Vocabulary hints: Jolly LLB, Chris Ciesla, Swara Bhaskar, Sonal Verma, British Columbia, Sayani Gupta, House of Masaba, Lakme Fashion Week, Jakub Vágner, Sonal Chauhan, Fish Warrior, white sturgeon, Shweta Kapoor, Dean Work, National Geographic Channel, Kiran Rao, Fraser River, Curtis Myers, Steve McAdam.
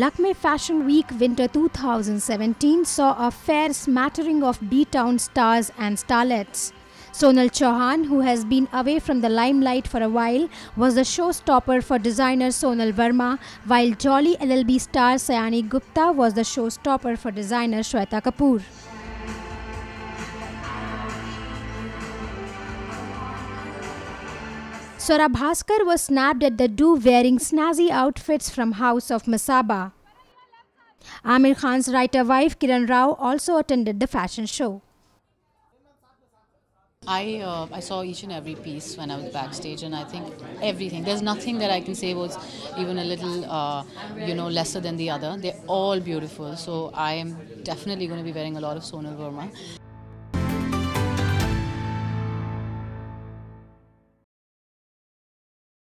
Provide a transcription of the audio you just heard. Lakme Fashion Week Winter 2017 saw a fair smattering of B-Town stars and starlets. Sonal Chauhan, who has been away from the limelight for a while, was the showstopper for designer Sonal Verma, while Jolly LLB star Sayani Gupta was the showstopper for designer Shweta Kapoor. Swara Bhaskar was snapped at the do wearing snazzy outfits from House of Masaba. Aamir Khan's writer wife Kiran Rao also attended the fashion show. I saw each and every piece when I was backstage, and I think everything. There's nothing that I can say was even a little, lesser than the other. They're all beautiful. So I am definitely going to be wearing a lot of Sonal Verma.